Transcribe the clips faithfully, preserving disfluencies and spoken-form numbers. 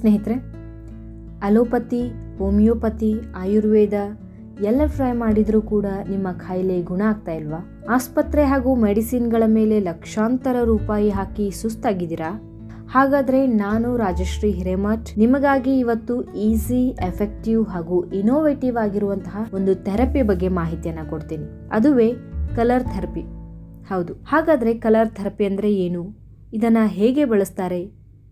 ಸ್ನೇಹಿತರೆ, allopathy, homeopathy, Ayurveda ಎಲ್ಲ try ಮಾಡಿದರೂ ಕೂಡ ನಿಮ್ಮ ಕಾಯಿಲೆ ಗುಣ ಆಗ್ತಾ ಇಲ್ವಾ? ಆಸ್ಪತ್ರೆ ಹಾಗೂ ಮೆಡಿಸಿನ್ಗಳ ಮೇಲೆ ಲಕ್ಷಾಂತರ ರೂಪಾಯಿ ಹಾಕಿ ಸುಸ್ತಾಗಿದ್ದೀರಾ? ಹಾಗಾದರೆ ನಾನು ರಾಜಶ್ರೀ ಹಿರೇಮಠ್ ನಿಮಗಾಗಿ ಇವತ್ತು ಈಸಿ, ಎಫೆಕ್ಟಿವ್ ಹಾಗೂ ಇನೋವೇಟಿವ್ ಆಗಿರುವಂತಹ ಒಂದು ಥೆರಪಿ ಬಗ್ಗೆ ಮಾಹಿತಿಯನ್ನು ಕೊಡ್ತೀನಿ. ಅದುವೇ ಕಲರ್ ಥೆರಪಿ. ಹೌದು, ಹಾಗಾದರೆ ಕಲರ್ ಥೆರಪಿ ಅಂದರೆ ಏನು, ಇದನ್ನು ಹೇಗೆ ಬಳಸ್ತಾರೆ,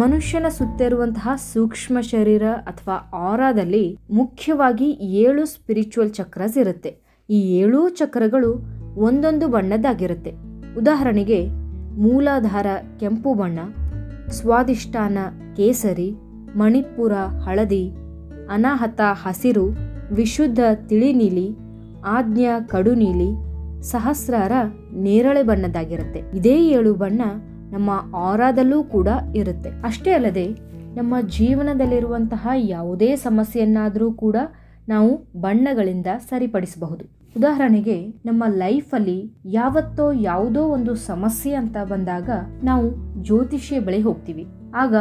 ಮನುಷ್ಯನ ಸುತ್ತಿರುವಂತಹ ಸೂಕ್ಷ್ಮ ಶರೀರ ಅಥವಾ ಆರಾದಲ್ಲಿ ಮುಖ್ಯವಾಗಿ ಏಳು ಸ್ಪಿರಿಚುವಲ್ ಚಕ್ರಸ್ ಇರುತ್ತೆ. ಈ ಏಳೂ ಚಕ್ರಗಳು ಒಂದೊಂದು ಬಣ್ಣದ್ದಾಗಿರುತ್ತೆ. ಉದಾಹರಣೆಗೆ ಮೂಲಾಧಾರ ಕೆಂಪು ಬಣ್ಣ, ಸ್ವಾದಿಷ್ಠಾನ ಕೇಸರಿ, ಮಣಿಪುರ ಹಳದಿ, ಅನಾಹತ ಹಸಿರು, ವಿಶುದ್ಧ ತಿಳಿನೀಲಿ, ಆಜ್ಞಾ ಕಡುನೀಲಿ, ಸಹಸ್ರಾರ ನೇರಳೆ ಬಣ್ಣದ್ದಾಗಿರುತ್ತೆ. ಇದೇ ಏಳು ಬಣ್ಣ ನಮ್ಮ ಆರಾದಲ್ಲೂ ಕೂಡ ಇರುತ್ತೆ. ಅಷ್ಟೇ ಅಲ್ಲದೆ ನಮ್ಮ ಜೀವನದಲ್ಲಿರುವಂತಹ ಯಾವುದೇ ಸಮಸ್ಯೆಯನ್ನಾದರೂ ಕೂಡ ನಾವು ಬಣ್ಣಗಳಿಂದ ಸರಿಪಡಿಸಬಹುದು. ಉದಾಹರಣೆಗೆ ನಮ್ಮ ಲೈಫಲ್ಲಿ ಯಾವತ್ತೋ ಯಾವುದೋ ಒಂದು ಸಮಸ್ಯೆ ಅಂತ ಬಂದಾಗ ನಾವು ಜ್ಯೋತಿಷ್ಯ ಬಳಿ ಹೋಗ್ತೀವಿ. ಆಗ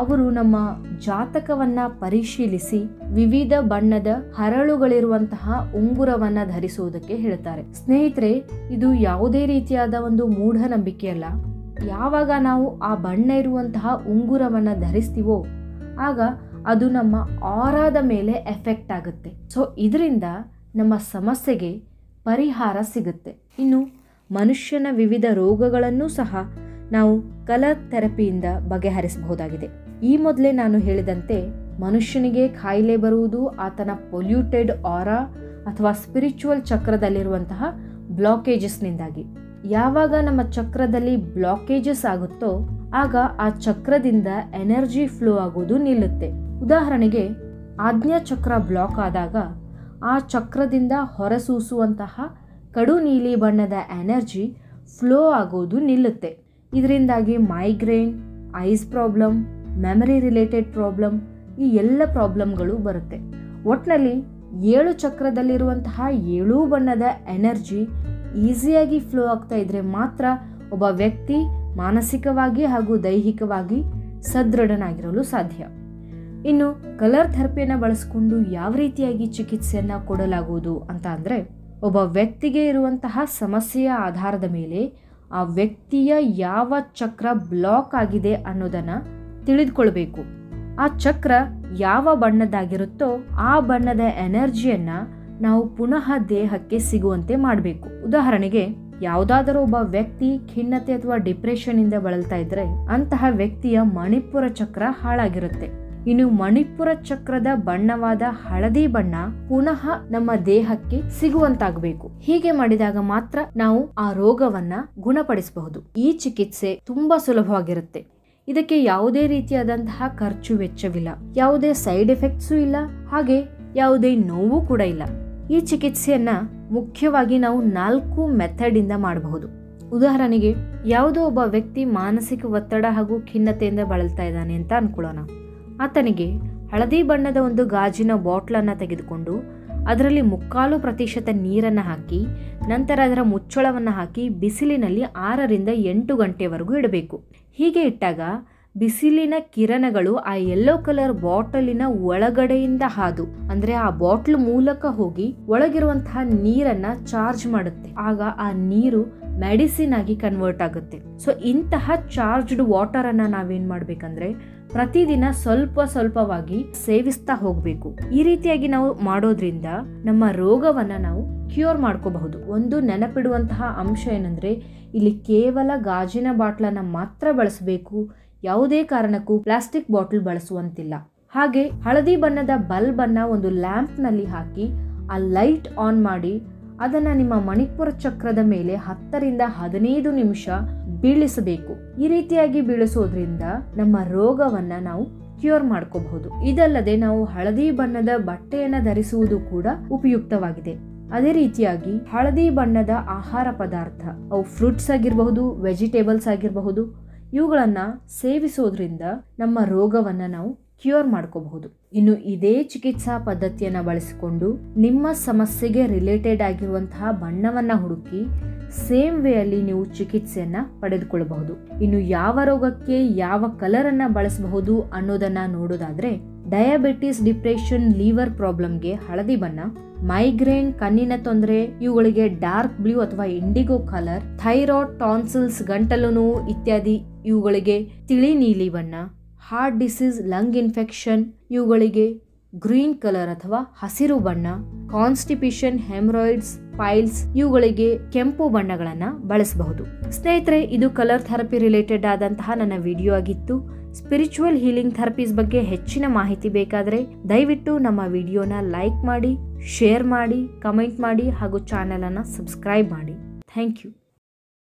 ಅವರು ನಮ್ಮ ಜಾತಕವನ್ನ ಪರಿಶೀಲಿಸಿ ವಿವಿಧ ಬಣ್ಣದ ಹರಳುಗಳಿರುವಂತಹ ಉಂಗುರವನ್ನ ಧರಿಸುವುದಕ್ಕೆ ಹೇಳ್ತಾರೆ. ಸ್ನೇಹಿತರೆ, ಇದು ಯಾವುದೇ ರೀತಿಯಾದ ಒಂದು ಮೂಢನಂಬಿಕೆಯಲ್ಲ. ಯಾವಾಗ ನಾವು ಆ ಬಣ್ಣ ಇರುವಂತಹ ಉಂಗುರವನ್ನು ಧರಿಸ್ತೀವೋ ಆಗ ಅದು ನಮ್ಮ ಆರಾದ ಮೇಲೆ ಎಫೆಕ್ಟ್ ಆಗುತ್ತೆ. ಸೊ ಇದರಿಂದ ನಮ್ಮ ಸಮಸ್ಯೆಗೆ ಪರಿಹಾರ ಸಿಗುತ್ತೆ. ಇನ್ನು ಮನುಷ್ಯನ ವಿವಿಧ ರೋಗಗಳನ್ನು ಸಹ ನಾವು ಕಲರ್ ಥೆರಪಿಯಿಂದ ಬಗೆಹರಿಸಬಹುದಾಗಿದೆ. ಈ ಮೊದಲೇ ನಾನು ಹೇಳಿದಂತೆ ಮನುಷ್ಯನಿಗೆ ಕಾಯಿಲೆ ಬರುವುದು ಆತನ ಪೊಲ್ಯೂಟೆಡ್ ಆರಾ ಅಥವಾ ಸ್ಪಿರಿಚುವಲ್ ಚಕ್ರದಲ್ಲಿರುವಂತಹ ಬ್ಲಾಕೇಜಸ್ನಿಂದಾಗಿ. ಯಾವಾಗ ನಮ್ಮ ಚಕ್ರದಲ್ಲಿ ಬ್ಲಾಕೇಜಸ್ ಆಗುತ್ತೋ ಆಗ ಆ ಚಕ್ರದಿಂದ ಎನರ್ಜಿ ಫ್ಲೋ ಆಗೋದು ನಿಲ್ಲುತ್ತೆ. ಉದಾಹರಣೆಗೆ ಆಜ್ಞಾ ಚಕ್ರ ಬ್ಲಾಕ್ ಆದಾಗ ಆ ಚಕ್ರದಿಂದ ಹೊರಸೂಸುವಂತಹ ಕಡು ನೀಲಿ ಬಣ್ಣದ ಎನರ್ಜಿ ಫ್ಲೋ ಆಗೋದು ನಿಲ್ಲುತ್ತೆ. ಇದರಿಂದಾಗಿ migraine, eyes problem, memory related problem, ಈ ಎಲ್ಲ ಪ್ರಾಬ್ಲಮ್ಗಳು ಬರುತ್ತೆ. ಒಟ್ಟಿನಲ್ಲಿ ಏಳು ಚಕ್ರದಲ್ಲಿರುವಂತಹ ಏಳು ಬಣ್ಣದ ಎನರ್ಜಿ ಈಸಿಯಾಗಿ ಫ್ಲೋ ಆಗ್ತಾ ಇದ್ರೆ ಮಾತ್ರ ಒಬ್ಬ ವ್ಯಕ್ತಿ ಮಾನಸಿಕವಾಗಿ ಹಾಗೂ ದೈಹಿಕವಾಗಿ ಸದೃಢನಾಗಿರಲು ಸಾಧ್ಯ. ಇನ್ನು ಕಲರ್ ಥೆರಪಿಯನ್ನು ಬಳಸಿಕೊಂಡು ಯಾವ ರೀತಿಯಾಗಿ ಚಿಕಿತ್ಸೆಯನ್ನು ಕೊಡಲಾಗುವುದು ಅಂತ ಅಂದರೆ, ಒಬ್ಬ ವ್ಯಕ್ತಿಗೆ ಇರುವಂತಹ ಸಮಸ್ಯೆಯ ಆಧಾರದ ಮೇಲೆ ಆ ವ್ಯಕ್ತಿಯ ಯಾವ ಚಕ್ರ ಬ್ಲಾಕ್ ಆಗಿದೆ ಅನ್ನೋದನ್ನು ತಿಳಿದುಕೊಳ್ಬೇಕು. ಆ ಚಕ್ರ ಯಾವ ಬಣ್ಣದ್ದಾಗಿರುತ್ತೋ ಆ ಬಣ್ಣದ ಎನರ್ಜಿಯನ್ನು ನಾವು ಪುನಃ ದೇಹಕ್ಕೆ ಸಿಗುವಂತೆ ಮಾಡಬೇಕು. ಉದಾಹರಣೆಗೆ ಯಾವುದಾದರೂ ಒಬ್ಬ ವ್ಯಕ್ತಿ ಖಿನ್ನತೆ ಅಥವಾ ಡಿಪ್ರೆಷನ್ ಇಂದ ಬಳಲ್ತಾ ಇದ್ರೆ ಅಂತಹ ವ್ಯಕ್ತಿಯ ಮಣಿಪುರ ಚಕ್ರ ಹಾಳಾಗಿರುತ್ತೆ. ಇನ್ನು ಮಣಿಪುರ ಚಕ್ರದ ಬಣ್ಣವಾದ ಹಳದಿ ಬಣ್ಣ ಪುನಃ ನಮ್ಮ ದೇಹಕ್ಕೆ ಸಿಗುವಂತಾಗಬೇಕು. ಹೀಗೆ ಮಾಡಿದಾಗ ಮಾತ್ರ ನಾವು ಆ ರೋಗವನ್ನ ಗುಣಪಡಿಸಬಹುದು. ಈ ಚಿಕಿತ್ಸೆ ತುಂಬಾ ಸುಲಭವಾಗಿರುತ್ತೆ. ಇದಕ್ಕೆ ಯಾವುದೇ ರೀತಿಯಾದಂತಹ ಖರ್ಚು ವೆಚ್ಚವಿಲ್ಲ, ಯಾವುದೇ ಸೈಡ್ ಎಫೆಕ್ಟ್ಸು ಇಲ್ಲ, ಹಾಗೆ ಯಾವುದೇ ನೋವು ಕೂಡ ಇಲ್ಲ. ಈ ಚಿಕಿತ್ಸೆಯನ್ನ ಮುಖ್ಯವಾಗಿ ನಾವು ನಾಲ್ಕು ಮೆಥಡ್ ಇಂದ ಮಾಡಬಹುದು. ಉದಾಹರಣೆಗೆ ಯಾವುದೋ ಒಬ್ಬ ವ್ಯಕ್ತಿ ಮಾನಸಿಕ ಒತ್ತಡ ಹಾಗೂ ಖಿನ್ನತೆಯಿಂದ ಬಳಲ್ತಾ ಇದ್ದಾನೆ ಅಂತ ಅನ್ಕೊಳ್ಳೋಣ. ಆತನಿಗೆ ಹಳದಿ ಬಣ್ಣದ ಒಂದು ಗಾಜಿನ ಬಾಟ್ಲನ್ನು ತೆಗೆದುಕೊಂಡು ಅದರಲ್ಲಿ ಮುಕ್ಕಾಲು ಪ್ರತಿಶತ ನೀರನ್ನು ಹಾಕಿ ನಂತರ ಅದರ ಮುಚ್ಚಳವನ್ನು ಹಾಕಿ ಬಿಸಿಲಿನಲ್ಲಿ ಆರರಿಂದ ಎಂಟು ಗಂಟೆವರೆಗೂ ಇಡಬೇಕು. ಹೀಗೆ ಇಟ್ಟಾಗ ಬಿಸಿಲಿನ ಕಿರಣಗಳು ಆ ಯೆಲ್ಲೋ ಕಲರ್ ಬಾಟಲಿನ ಒಳಗಡೆಯಿಂದ ಹಾದು, ಅಂದ್ರೆ ಆ ಬಾಟ್ಲ್ ಮೂಲಕ ಹೋಗಿ ಒಳಗಿರುವಂತಹ ನೀರನ್ನ ಚಾರ್ಜ್ ಮಾಡುತ್ತೆ. ಆಗ ಆ ನೀರು ಮೆಡಿಸಿನ್ ಆಗಿ ಕನ್ವರ್ಟ್ ಆಗುತ್ತೆ. ಸೊ ಇಂತಹ ಚಾರ್ಜ್ಡ್ ವಾಟರ್ ಅನ್ನ ನಾವೇನ್ ಮಾಡ್ಬೇಕಂದ್ರೆ ಪ್ರತಿದಿನ ಸ್ವಲ್ಪ ಸ್ವಲ್ಪವಾಗಿ ಸೇವಿಸ್ತಾ ಹೋಗ್ಬೇಕು. ಈ ರೀತಿಯಾಗಿ ನಾವು ಮಾಡೋದ್ರಿಂದ ನಮ್ಮ ರೋಗವನ್ನ ನಾವು ಕ್ಯೂರ್ ಮಾಡ್ಕೋಬಹುದು. ಒಂದು ನೆನಪಿಡುವಂತಹ ಅಂಶ ಏನಂದ್ರೆ, ಇಲ್ಲಿ ಕೇವಲ ಗಾಜಿನ ಬಾಟ್ಲನ್ನ ಮಾತ್ರ ಬಳಸಬೇಕು, ಯಾವುದೇ ಕಾರಣಕ್ಕೂ ಪ್ಲಾಸ್ಟಿಕ್ ಬಾಟಲ್ ಬಳಸುವಂತಿಲ್ಲ. ಹಾಗೆ ಹಳದಿ ಬಣ್ಣದ ಬಲ್ಬ್ ಅನ್ನ ಒಂದು ಲ್ಯಾಂಪ್ ನಲ್ಲಿ ಹಾಕಿ ಆ ಲೈಟ್ ಆನ್ ಮಾಡಿ ಅದನ್ನ ನಿಮ್ಮ ಮಣಿಪುರ ಚಕ್ರದ ಮೇಲೆ ಹತ್ತರಿಂದ ಹದಿನೈದು ನಿಮಿಷ ಬೀಳಿಸಬೇಕು. ಈ ರೀತಿಯಾಗಿ ಬೀಳಿಸೋದ್ರಿಂದ ನಮ್ಮ ರೋಗವನ್ನ ನಾವು ಕ್ಯೂರ್ ಮಾಡ್ಕೋಬಹುದು. ಇದಲ್ಲದೆ ನಾವು ಹಳದಿ ಬಣ್ಣದ ಬಟ್ಟೆಯನ್ನ ಧರಿಸುವುದು ಕೂಡ ಉಪಯುಕ್ತವಾಗಿದೆ. ಅದೇ ರೀತಿಯಾಗಿ ಹಳದಿ ಬಣ್ಣದ ಆಹಾರ ಪದಾರ್ಥ, ಅವು ಫ್ರೂಟ್ಸ್ ಆಗಿರಬಹುದು, ವೆಜಿಟೇಬಲ್ಸ್ ಆಗಿರಬಹುದು, ಇವುಗಳನ್ನು ಸೇವಿಸೋದ್ರಿಂದ ನಮ್ಮ ರೋಗವನ್ನು ನಾವು ಕ್ಯೂರ್ ಮಾಡ್ಕೋಬಹುದು. ಇನ್ನು ಇದೇ ಚಿಕಿತ್ಸಾ ಪದ್ಧತಿಯನ್ನು ಬಳಸಿಕೊಂಡು ನಿಮ್ಮ ಸಮಸ್ಯೆಗೆ ರಿಲೇಟೆಡ್ ಆಗಿರುವಂತಹ ಬಣ್ಣವನ್ನು ಹುಡುಕಿ ಸೇಮ್ ವೇ ಅಲ್ಲಿ ನೀವು ಚಿಕಿತ್ಸೆಯನ್ನು ಪಡೆದುಕೊಳ್ಳಬಹುದು. ಇನ್ನು ಯಾವ ರೋಗಕ್ಕೆ ಯಾವ ಕಲರನ್ನು ಬಳಸಬಹುದು ಅನ್ನೋದನ್ನು ನೋಡೋದಾದರೆ ಡಯಾಬಿಟಿಸ್, ಡಿಪ್ರೆಷನ್, ಲಿವರ್ ಪ್ರಾಬ್ಲಮ್ಗೆ ಹಳದಿ ಬಣ್ಣ, ಮೈಗ್ರೇನ್, ಕಣ್ಣಿನ ತೊಂದರೆ ಇವುಗಳಿಗೆ ಡಾರ್ಕ್ ಬ್ಲೂ ಅಥವಾ ಇಂಡಿಗೋ ಕಲರ್, ಥೈರಾಯ್ಡ್, ಟಾನ್ಸಿಲ್ಸ್, ಗಂಟಲು ನೋವು ಇತ್ಯಾದಿ ಇವುಗಳಿಗೆ ತಿಳಿ ನೀಲಿ ಬಣ್ಣ, ಹಾರ್ಟ್ ಡಿಸೀಸ್, ಲಂಗ್ ಇನ್ಫೆಕ್ಷನ್ ಇವುಗಳಿಗೆ ಗ್ರೀನ್ ಕಲರ್ ಅಥವಾ ಹಸಿರು ಬಣ್ಣ, ಕಾನ್ಸ್ಟಿಪೇಷನ್, ಹೆಮರಾಯ್ಡ್ಸ್, ಪೈಲ್ಸ್ ಇವುಗಳಿಗೆ ಕೆಂಪು ಬಣ್ಣಗಳನ್ನು ಬಳಸಬಹುದು. ಸ್ನೇಹಿತರೆ, ಇದು ಕಲರ್ ಥೆರಪಿ ರಿಲೇಟೆಡ್ ಆದಂತಹ ನನ್ನ ವಿಡಿಯೋ ಆಗಿತ್ತು. ಸ್ಪಿರಿಚುವಲ್ ಹೀಲಿಂಗ್ ಥೆರಪೀಸ್ ಬಗ್ಗೆ ಹೆಚ್ಚಿನ ಮಾಹಿತಿ ಬೇಕಾದರೆ ದಯವಿಟ್ಟು ನಮ್ಮ ವಿಡಿಯೋನ ಲೈಕ್ ಮಾಡಿ, ಶೇರ್ ಮಾಡಿ, ಕಮೆಂಟ್ ಮಾಡಿ ಹಾಗೂ ಚಾನೆಲ್ ಅನ್ನು ಸಬ್ಸ್ಕ್ರೈಬ್ ಮಾಡಿ. Thank you.